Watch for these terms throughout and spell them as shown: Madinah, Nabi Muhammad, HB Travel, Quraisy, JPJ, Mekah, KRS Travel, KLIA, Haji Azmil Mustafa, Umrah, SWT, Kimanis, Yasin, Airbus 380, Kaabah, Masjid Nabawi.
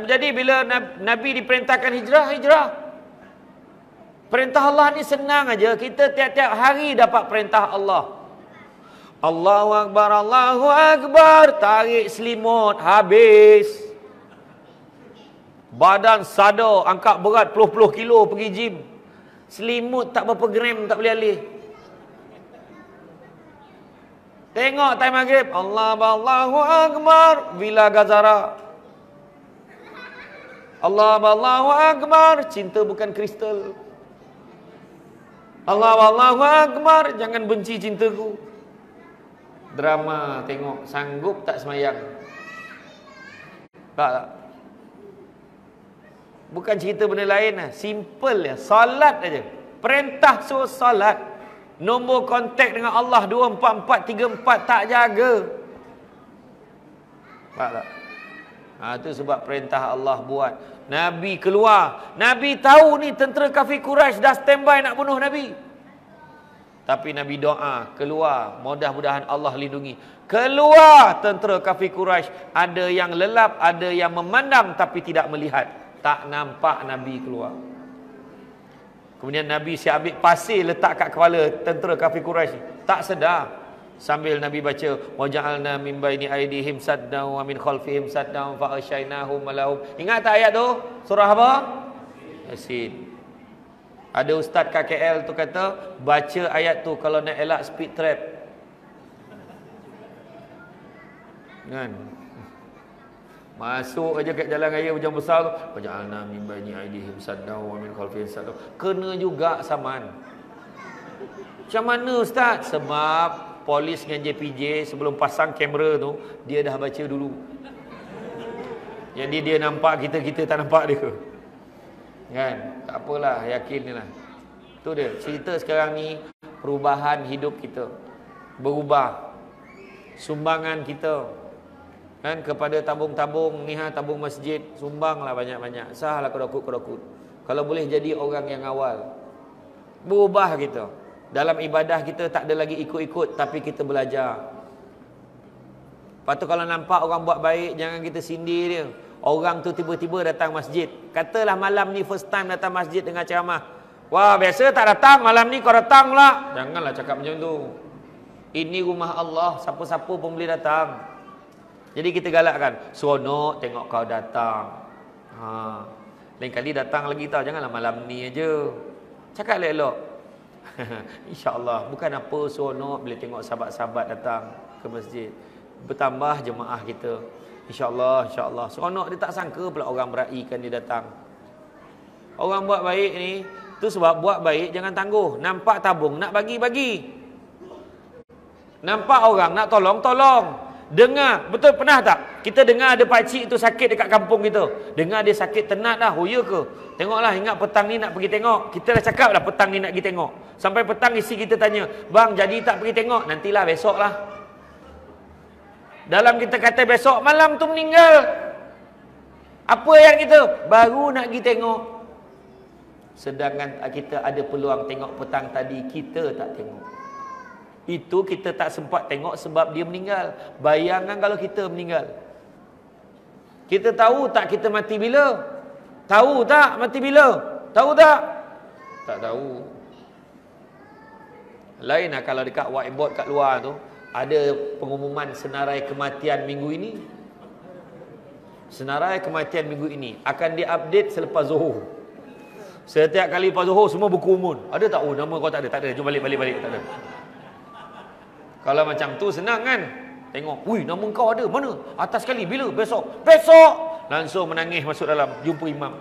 Jadi bila Nabi diperintahkan hijrah, hijrah. Perintah Allah ni senang aja. Kita tiap-tiap hari dapat perintah Allah. Allahu Akbar, tarik selimut, habis. Badan sada, angkat berat puluh-puluh kilo pergi gym. Selimut tak berapa gram, tak boleh alih. Tengok time maghrib, Allahu Akbar, Villa Gazara. Allahu Akbar, cinta bukan kristal. Allahu Akbar, jangan benci cintaku. Drama tengok, sanggup tak semayang. Tak. Bukan cerita benda lain lah, simple ya, salat aja. Perintah suruh salat. Nombor kontak dengan Allah 24434 tak jaga. Faham tak? Ha, itu sebab perintah Allah buat. Nabi keluar. Nabi tahu ni tentera kafir Quraisy dah standby nak bunuh Nabi. Tapi Nabi doa, keluar. Mudah-mudahan Allah lindungi. Keluar tentera kafir Quraisy. Ada yang lelap, ada yang memandang tapi tidak melihat. Tak nampak Nabi keluar. Kemudian Nabi siap ambil pasir letak kat kepala tentera kafir Quraisy. Tak sedar. Sambil Nabi baca waja'alna min baini aydihim saddan wa min khalfihim saddan fa ashaynahum malahum. Ingat tak ayat tu? Surah apa? Yasin. Ada ustaz KKL tu kata baca ayat tu kalau nak elak speed trap. Kan? Masuk aja kat jalan raya hujan besar tu waja'alna min baini aydihim saddan wa min khalfihim saddan. Kena juga saman. Macam mana ustaz? Sebab polis dengan JPJ sebelum pasang kamera tu dia dah baca dulu. Jadi dia nampak kita, kita tak nampak dia. Kan? Tak apalah, yakinlah. Tu dia cerita sekarang ni, perubahan hidup kita. Berubah. Sumbangan kita. Kan kepada tabung-tabung ni, ha, tabung masjid, sumbanglah banyak-banyak. Sahlah kodokut-kodokut. Kalau boleh jadi orang yang awal. Berubah kita. Dalam ibadah kita tak ada lagi ikut-ikut, tapi kita belajar. Lepas tu kalau nampak orang buat baik, jangan kita sindir dia. Orang tu tiba-tiba datang masjid. Katalah malam ni first time datang masjid dengan ceramah. Wah, biasa tak datang, malam ni kau datang pula. Janganlah cakap macam tu. Ini rumah Allah, siapa-siapa pun boleh datang. Jadi kita galakkan. Seronok tengok kau datang. Ha. Lain kali datang lagi tau, janganlah malam ni aja. Cakap elok-elok. InsyaAllah. Bukan apa seronok bila tengok sahabat-sahabat datang ke masjid. Bertambah jemaah kita. InsyaAllah, insyaAllah. Seronok dia tak sangka pula orang beraikan dia datang. Orang buat baik ni, tu sebab buat baik jangan tangguh. Nampak tabung nak bagi-bagi. Nampak orang nak tolong-tolong. Dengar, betul pernah tak? Kita dengar ada pakcik tu sakit dekat kampung kita. Dengar dia sakit tenat dah, oh ya ke? Tengoklah, ingat petang ni nak pergi tengok. Kita dah cakap dah petang ni nak pergi tengok. Sampai petang isi kita tanya, bang jadi tak pergi tengok? Nantilah, besok lah. Dalam kita kata besok, malam tu meninggal. Apa yang kita? Baru nak pergi tengok. Sedangkan kita ada peluang tengok petang tadi, kita tak tengok. Itu kita tak sempat tengok sebab dia meninggal. Bayangkan kalau kita meninggal. Kita tahu tak kita mati bila? Tahu tak mati bila? Tahu tak? Tak tahu. Lain lah kalau dekat whiteboard kat luar tu ada pengumuman senarai kematian minggu ini. Senarai kematian minggu ini akan diupdate selepas Zuhur. Setiap kali lepas Zuhur semua berkumun. Ada tak? Oh nama kau tak ada. Tak ada. Jom balik. Tak ada. Kalau macam tu senang kan? Tengok, wih nama kau ada, mana? Atas sekali, bila? Besok. Besok! Langsung menangis masuk dalam, jumpa imam.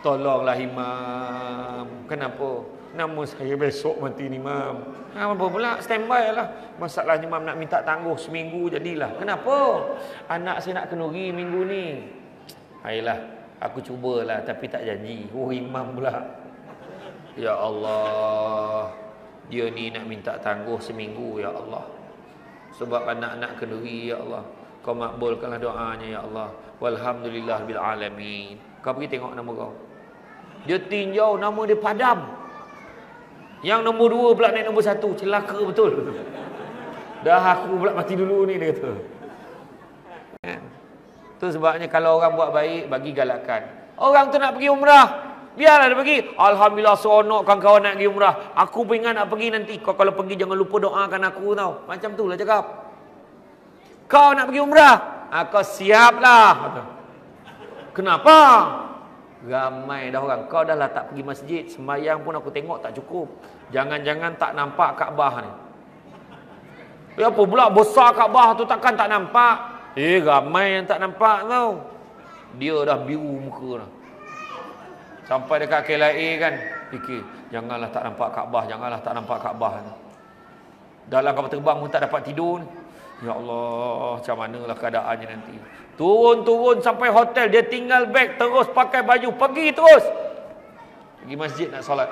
Tolonglah imam. Kenapa? Nama saya besok mati ni imam. Apa pula? Standby lah. Masalahnya imam nak minta tangguh seminggu jadilah. Kenapa? Anak saya nak kenduri minggu ni. Ayolah, aku cubalah tapi tak janji. Oh imam pula. Ya Allah. Dia ni nak minta tangguh seminggu, ya Allah. Sebab anak-anak kenduri, ya Allah. Kau makbulkanlah doanya, ya Allah. Walhamdulillah bil alamin. Kau pergi tengok nama kau. Dia tinjau nama dia padam. Yang nombor 2 pula naik nombor 1. Celaka betul. Dah aku pula mati dulu ni, dia kata. Tu sebabnya kalau orang buat baik, bagi galakan. Orang tu nak pergi umrah, biarlah dia pergi. Alhamdulillah, seronok kawan-kawan nak pergi umrah. Aku pun ingat nak pergi nanti. Kau kalau pergi jangan lupa doakan aku tau. Macam tu lah cakap. Kau nak pergi umrah, kau siaplah. Kenapa? Ramai dah orang. Kau dah lah tak pergi masjid, sembahyang pun aku tengok tak cukup. Jangan-jangan tak nampak Kaabah ni. Apa pula besar Kaabah tu, takkan tak nampak. Ramai yang tak nampak tau. Dia dah biru muka dah. Sampai dekat KLIA kan, fikir, janganlah tak nampak Kaabah, janganlah tak nampak Kaabah. Dalam kapal terbang pun tak dapat tidur ni. Ya Allah, macam manalah keadaannya nanti. Turun-turun sampai hotel, dia tinggal beg, terus pakai baju, pergi terus. Pergi masjid nak solat.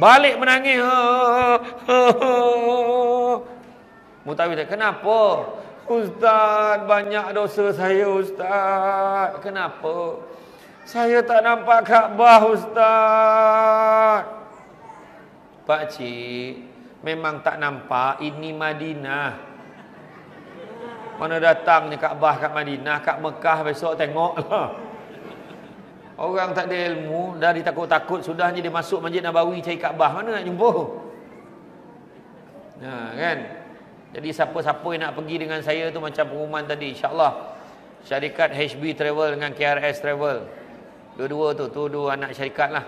Balik menangis. Mutawid, kenapa? Ustaz, banyak dosa saya Ustaz. Kenapa? Saya tak nampak Kaabah Ustaz. Pakcik, memang tak nampak, ini Madinah. Mana datang ni Kaabah kat Madinah, kat Mekah besok tengoklah. Orang tak ada ilmu, dah ditakut-takut, sudahnya dia masuk Masjid Nabawi cari Kaabah, mana nak jumpa? Nah, kan? Jadi siapa-siapa yang nak pergi dengan saya tu macam pengumuman tadi, insya-Allah syarikat HB Travel dengan KRS Travel. Dua-dua tu, dua anak syarikat lah.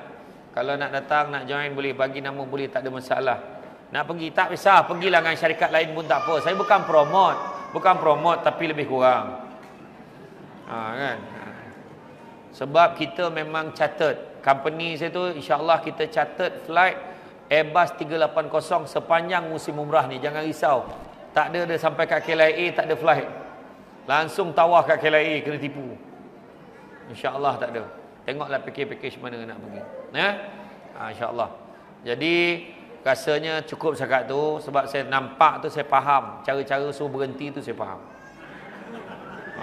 Kalau nak datang, nak join boleh, bagi nama boleh, tak ada masalah. Nak pergi tak kisah, pergilah dengan syarikat lain pun tak apa. Saya bukan promote. Bukan promote tapi lebih kurang. Kan? Sebab kita memang chartered. Company saya tu insya-Allah kita chartered flight Airbus 380 sepanjang musim umrah ni. Jangan risau. Tak ada sampai kat KLIA tak ada flight. Langsung tawar kat KLIA kena tipu. Insya-Allah tak ada. Tengoklah package-package mana nak pergi. Ya? Insya-Allah. Jadi rasanya cukup setakat tu. Sebab saya nampak tu saya faham. Cara-cara suruh berhenti tu saya faham.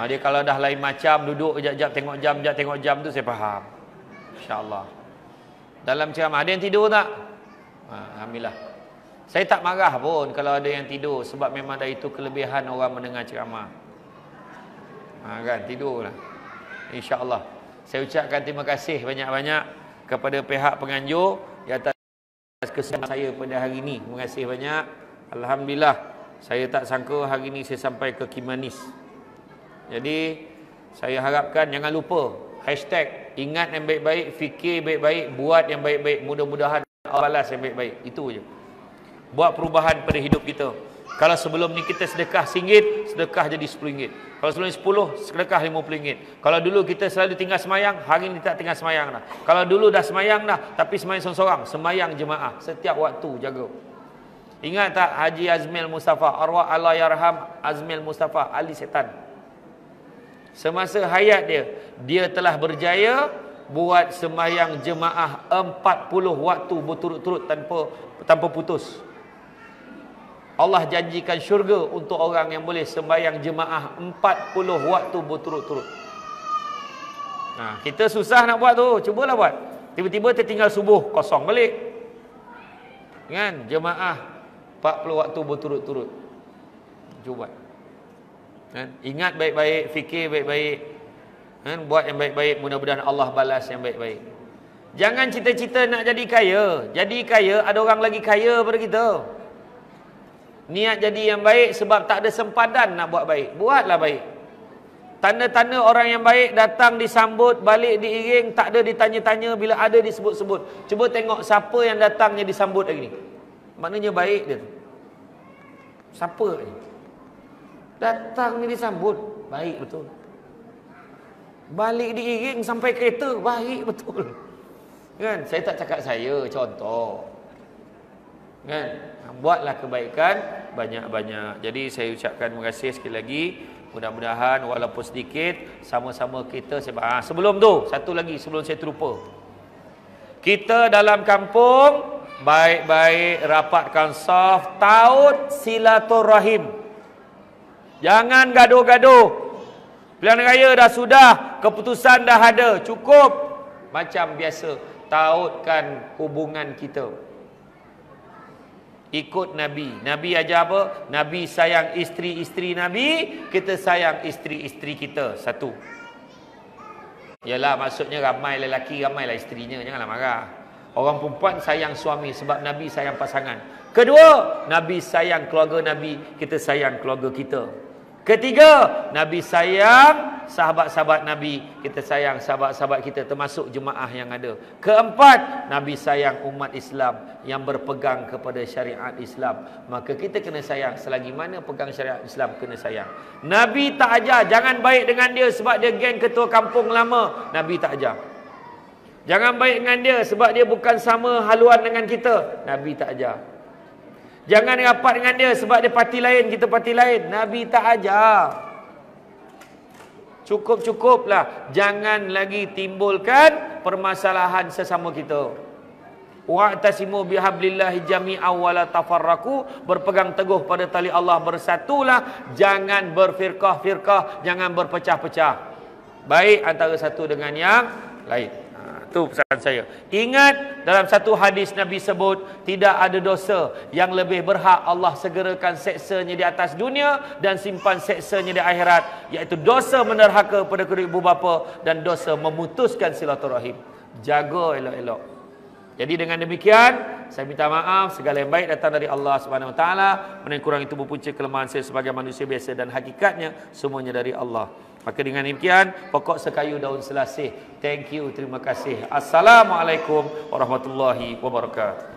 Dia kalau dah lain macam duduk sekejap-sekejap tengok jam, sekejap tengok jam tu saya faham. InsyaAllah. Dalam ceramah ada yang tidur tak? Alhamdulillah. Saya tak marah pun kalau ada yang tidur. Sebab memang dah itu kelebihan orang mendengar ceramah. Kan tidur lah. InsyaAllah. Saya ucapkan terima kasih banyak-banyak kepada pihak penganjur yang atas kesan saya pada hari ini. Terima kasih banyak. Alhamdulillah. Saya tak sangka hari ini saya sampai ke Kimanis. Jadi saya harapkan jangan lupa hashtag ingat yang baik-baik, fikir baik-baik, buat yang baik-baik. Mudah-mudahan Allah balas yang baik-baik. Itu je. Buat perubahan pada hidup kita. Kalau sebelum ni kita sedekah RM1, sedekah jadi RM10. Kalau sebelum ni RM10, sedekah RM50. Kalau dulu kita selalu tinggal semayang, hari ni tak tinggal semayang dah. Kalau dulu dah semayang dah, tapi semayang seorang-seorang, semayang jemaah. Setiap waktu jaga. Ingat tak Haji Azmil Mustafa, arwah Allah yarham Azmil Mustafa, ahli setan. Semasa hayat dia, dia telah berjaya buat semayang jemaah 40 waktu berturut-turut tanpa putus. Allah janjikan syurga untuk orang yang boleh sembahyang jemaah 40 waktu berturut-turut. Kita susah nak buat tu, cubalah buat. Tiba-tiba tertinggal subuh, kosong balik. Kan? Jemaah 40 waktu berturut-turut. Cuba. Kan? Ingat baik-baik, fikir baik-baik. Kan? Buat yang baik-baik, mudah-mudahan Allah balas yang baik-baik. Jangan cita-cita nak jadi kaya. Jadi kaya, ada orang lagi kaya pada kita. Niat jadi yang baik sebab tak ada sempadan nak buat baik. Buatlah baik. Tanda-tanda orang yang baik datang disambut, balik diiring, tak ada ditanya-tanya, bila ada disebut-sebut. Cuba tengok siapa yang datangnya disambut hari ni. Maknanya baik dia tu. Siapa ni? Datang ni disambut, baik betul. Balik diiring sampai kereta, baik betul. Kan? Saya tak cakap saya, contoh. Kan? Buatlah kebaikan banyak-banyak. Jadi saya ucapkan terima kasih sekali lagi. Mudah-mudahan walaupun sedikit, sama-sama kita sebelum tu, satu lagi sebelum saya terlupa. Kita dalam kampung baik-baik rapatkan saf, taut silaturahim. Jangan gaduh-gaduh. Pilihan raya dah sudah, keputusan dah ada, cukup. Macam biasa, tautkan hubungan kita. Ikut Nabi. Nabi ajar apa? Nabi sayang isteri-isteri Nabi. Kita sayang isteri-isteri kita. Satu. Yalah, maksudnya ramai lelaki, ramailah isterinya. Janganlah marah. Orang perempuan sayang suami sebab Nabi sayang pasangan. Kedua, Nabi sayang keluarga Nabi. Kita sayang keluarga kita. Ketiga, Nabi sayang sahabat-sahabat Nabi. Kita sayang sahabat-sahabat kita termasuk jemaah yang ada. Keempat, Nabi sayang umat Islam yang berpegang kepada syariat Islam. Maka kita kena sayang. Selagi mana pegang syariat Islam, kena sayang. Nabi tak ajar jangan baik dengan dia sebab dia geng ketua kampung lama. Nabi tak ajar jangan baik dengan dia sebab dia bukan sama haluan dengan kita. Nabi tak ajar jangan rapat dengan dia sebab dia parti lain, kita parti lain. Nabi tak ajar. Cukup-cukuplah. Jangan lagi timbulkan permasalahan sesama kita. Wa'tasimu bihablillahi jami'a wa la tafarraqu. Berpegang teguh pada tali Allah, bersatulah. Jangan berfirqah-firqah, jangan berpecah-pecah. Baik antara satu dengan yang lain. Itu pesan saya. Ingat, dalam satu hadis Nabi sebut, tidak ada dosa yang lebih berhak Allah segerakan seksanya di atas dunia dan simpan seksanya di akhirat, iaitu dosa menderhaka pada kedua ibu bapa dan dosa memutuskan silaturahim. Jaga elok-elok. Jadi dengan demikian, saya minta maaf. Segala yang baik datang dari Allah SWT. Mana kurang itu berpunca kelemahan saya sebagai manusia biasa, dan hakikatnya semuanya dari Allah. Maka dengan demikian, pokok sekayu daun selasih. Thank you, terima kasih. Assalamualaikum warahmatullahi wabarakatuh.